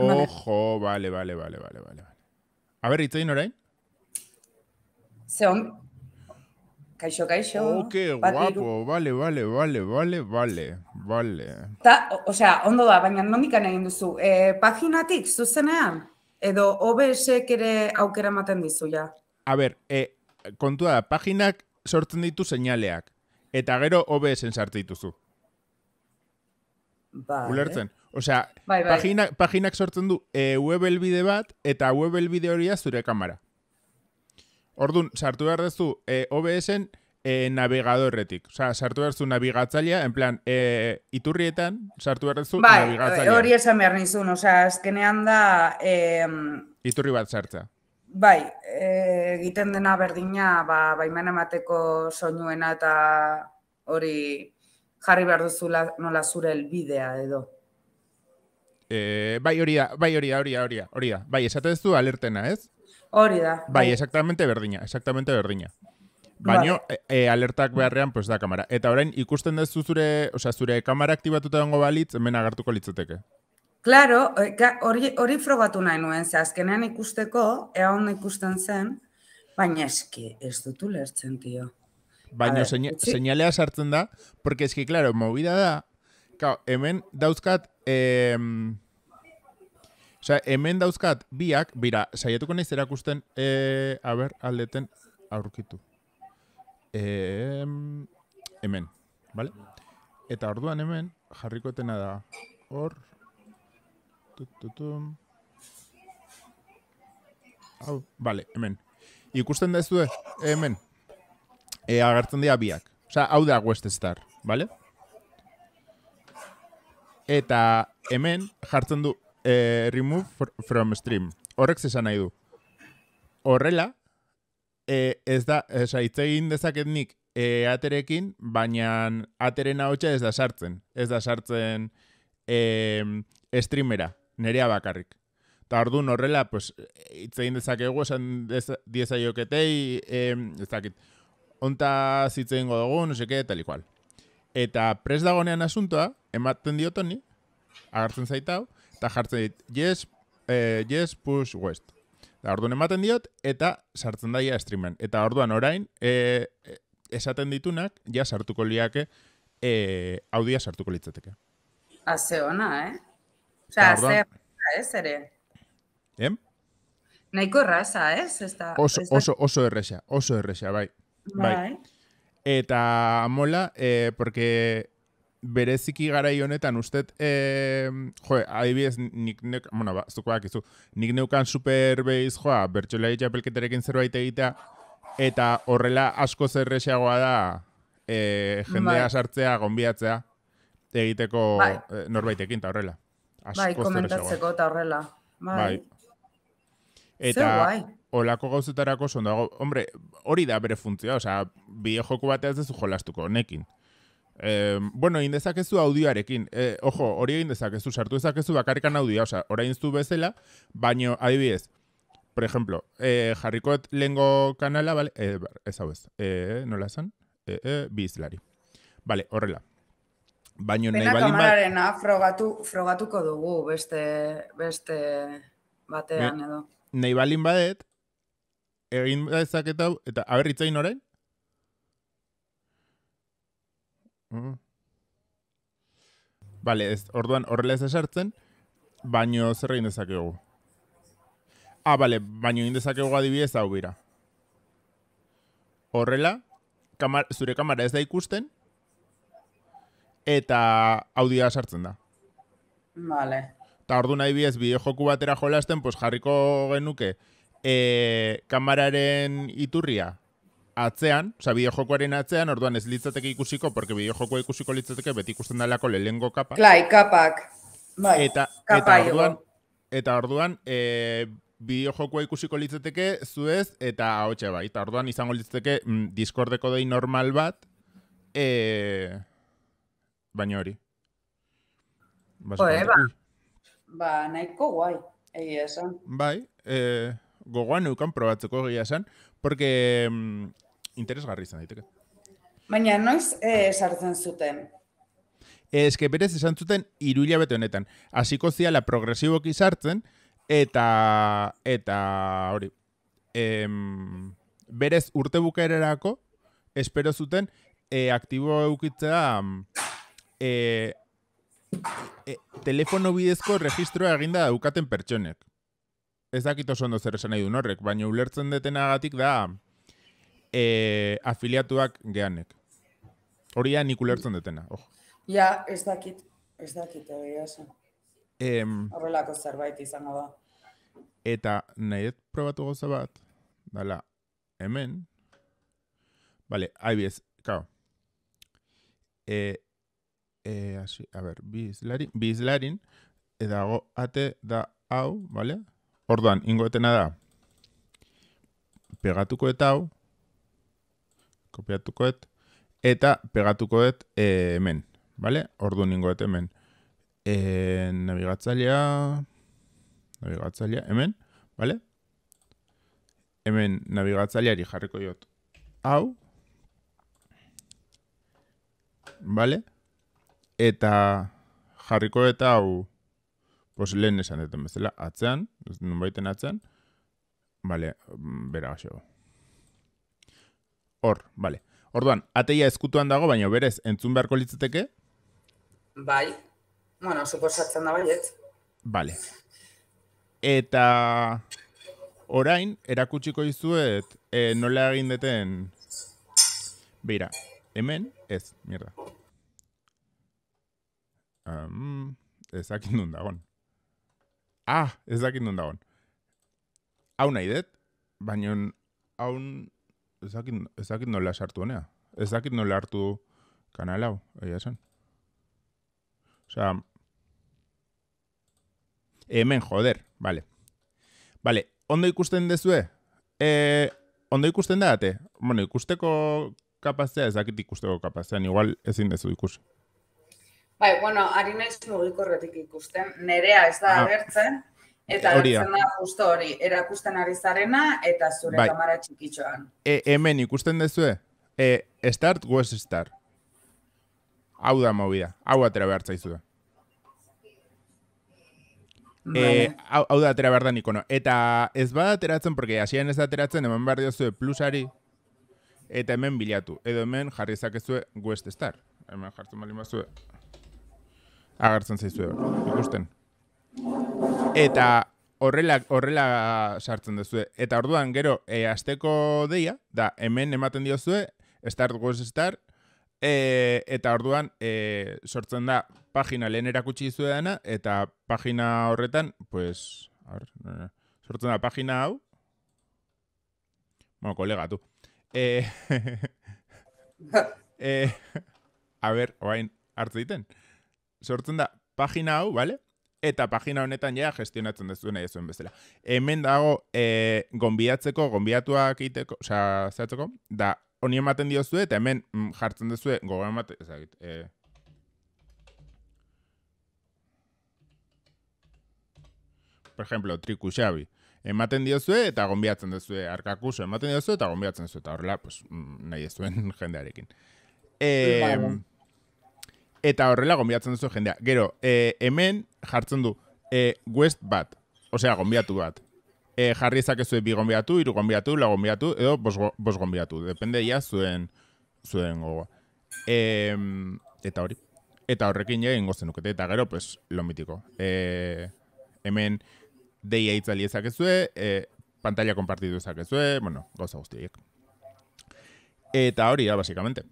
Ojo, vale. A ver, ¿está ignorando? Son. Kaixo. Oh, qué guapo. Vale. Osea, ondo da, baina nondikan egin duzu. Paginatik, zuzenean? Edo OBS-ek ere aukera ematen dizu, ja. A ber, kontua da, paginak sortzen ditu seinaleak. Eta gero OBS-en sartu dituzu. Ulertzen. Osea, paginak sortzen du web helbide bat, eta web helbide horia zure kamara. Orduan, sartu behar duzu OBS-en navegadorretik. Osea, sartu behar duzu navigatzailea, en plan, iturrietan, sartu behar duzu navigatzailea. Hori esan behar nizun, osea, azkenean da... Iturri bat sartza. Bai, egiten dena berdina, baimena emateko soinuena eta hori jarri behar duzu nola zure helbidea edo. Bai, hori da. Bai, esate duzu alertena, ez? Hori da. Bai, exactamente berdina. Baina, alertak beharrean, pues da kamera. Eta orain, ikusten duzu zure, osea, zure kamera aktibatuta dengo balitz, hemen agertuko litzateke. Claro, hori frogatu nahi nuen, ze azkenean ikusteko, egon ikusten zen, baina eski, ez dutu lertzen, tio. Baina, seinalea sartzen da, porque eski, claro, movida da, hemen dauzkat, Osea, hemen dauzkat biak, bera, saietuko nahiz erakusten, a ber, aldeten aurkitu. Hemen, bale? Eta orduan hemen, jarrikoetena da, hor, tututum, hau, bale, hemen. Ikusten da ez du, hemen, agertzen dira biak. Osea, hau da West Star, bale? Eta hemen, jartzen du, remove from stream. Horrek zesan nahi du. Horrela, ez da, hitz egin dezaket nik aterekin, baina ateren ahotsa ez da sartzen. Ez da sartzen streamera, nerea bakarrik. Eta orduan horrela, hitz egin dezakegu, esan diezaioketei, ezakit, ontaz hitz egingo dugu, no seke, tal ikual. Eta prest dagoenean asuntoa, ematen diotoni, agartzen zaitau, eta jartzen dit, yes, push, west. Eta orduan ematen diot, eta sartzen daia streamen. Eta orduan orain, esaten ditunak, ja sartuko liake, audia sartuko litzateke. Haze hona, Osea, haze hona, ez ere? Nahiko erraza, ez? Oso erresa, bai. Eta mola, porque... Bereziki gara honetan usted, joe, adibidez, nik neukan Superbase, joa, bertxolari txapelketarekin zerbait egitea, eta horrela asko zerrexeagoa da jendea sartzea, gonbiatzea, egiteko norbaitekin, eta horrela. Bai, komentatzeko eta horrela. Bai. Eta olako gauzetarako zondago, hombre, hori da bere funtzioa, osea, bide joku bateaz dezu jolastuko, nekin. Bueno, egin dezakezu audioarekin. Ojo, hori egin dezakezu, sartu dezakezu bakarrikan audioa, osea, orain zu bezala, baino, adibidez, por ejemplo, jarrikoet lehengo kanala, vale, ez hau ez, nola esan? Bizlari. Vale, horrela. Baino, nahi balin bat... Pena kamararena frogatuko dugu, beste batean edo. Nahi balin badet, egin dezaketau, eta aberritzain orain? Bale, orduan horrela ez esartzen, baino zer egin dezakegu. Ah, bale, baino egin dezakegu adibidez hau bera. Horrela, zure kamara ez da ikusten, eta audioa sartzen da. Bale. Eta orduan adibidez, bideo joku batera jolasten, pues jarriko genuke, kamararen iturria. Atzean, oza, bideojokoaren atzean, orduan ez litzateke ikusiko, porque bideojokoa ikusiko litzateke beti ikusten dalako lehengo kapak. Klai, kapak. Eta orduan, bideojokoa ikusiko litzateke zuez eta ahotxe bai. Eta orduan izango litzateke Discordeko dei normal bat, baina hori. Ba, nahiko guai, egia esan. Bai, gogoan eukan probatzeko egia esan, porque... interesgarri izan daiteke. Baina, noiz sartzen zuten? eskepere esan zuten iruilabete honetan. Hasiko ziala progresiboki sartzen, eta hori, berez urte bukaererako, espero zuten, aktibo eukitzea telefono bidezko registroa eginda daukaten pertsonek. Ez dakit oso ondo zer esan nahi duen horrek, baina ulertzen detenagatik da afiliatuak geanek. Hori da nik ulertzen detena. Ja, ez dakit, egia esan. Horrelako zerbait izango da. Eta nahi dut probatu goza bat, dala, hemen. Bale, adibidez, kao. A ber, bizlarin, edago ate da hau, bale? Orduan, ingoetena da, pegatuko eta hau, kopiatuko eta pegatuko hemen, bale? Orduan ingoet hemen. Nabigatzailea, hemen, bale? Hemen nabigatzaileari jarriko jot. Hau, bale? Eta jarriko eta hau, pues lehen esan duten bezala, atzean, nun baiten atzean, bale, bera gaxeo. Hor, bale. Orduan, ateia ezkutuan dago, baina berez, entzun beharko litzateke? Bai. Bueno, suposatzen da baiet. Bale. Eta orain, erakutsiko izuet, nola egin deten, beira, hemen, ez, mierda. Ez dakit nun dagoen. Ez dakit nun dagoen. Hau nahi dut, baina hau ez dakit nola sartu honea. Ez dakit nola hartu kanal hau, egia esan. Osea, hemen, joder, bale. Bale, ondo ikusten dezue? Ondo ikusten da date? Bueno, ikusteko kapazea, ez dakit ikusteko kapazea, igual ezin dezu ikusi. Bai, bueno, ari naiz mugikorretik ikusten, nerea ez da agertzen, eta agertzen da justo hori, erakusten ari zarena eta zure kamara txikitxoan. Hemen ikusten dezue, start, goes start. Hau da mobida, hau atera behar zaizue. Hau da atera behar da nikono. Eta ez bada ateratzen, porque asian ez ateratzen, hemen behar diozue plusari, eta hemen bilatu. Edo hemen jarri zakezue goes start. Hemen jartzen bali mazue. Agartzen zaizue, ikusten. Eta horrela sartzen duzue. Eta orduan, gero, azteko deia, da, hemen ematen diozue, start goes start, eta orduan, sortzen da, pagina lehen erakutsi izue dana, eta pagina horretan, pues, sortzen da, pagina hau, bueno, kolega, tu. A ber, oain, hartze diten. Sortzen da, pagina hau, bale? Eta pagina honetan ja gestionatzen dezuen nahi zuen bezala. Hemen dago, gonbidatuak iteko, oza, zehatzeko, da, honi ematen diozue, eta hemen jartzen dezue, gogoan ematen, ezagit, por ejemplo, Triku Xabi, ematen diozue, eta gonbidatzen dezue, Arkakuso, ematen diozue, eta gonbidatzen dezue, eta horrela, pues, nahi zuen jendearekin. Eta horrela gombiatzen duzu jendea. Gero, hemen jartzen du west bat, osea, gombiatu bat. Jarri ezakezu bi gombiatu, iru gombiatu, lau gombiatu, edo bos gombiatu. Depende ja zuen gogoa. Eta hori. Eta horrekin egin gozenukete. Eta gero, pues, lo mitiko. Hemen deia itzali ezakezue, pantalla kompartitu ezakezue, bueno, gauza guztiek. Eta hori, basikamente.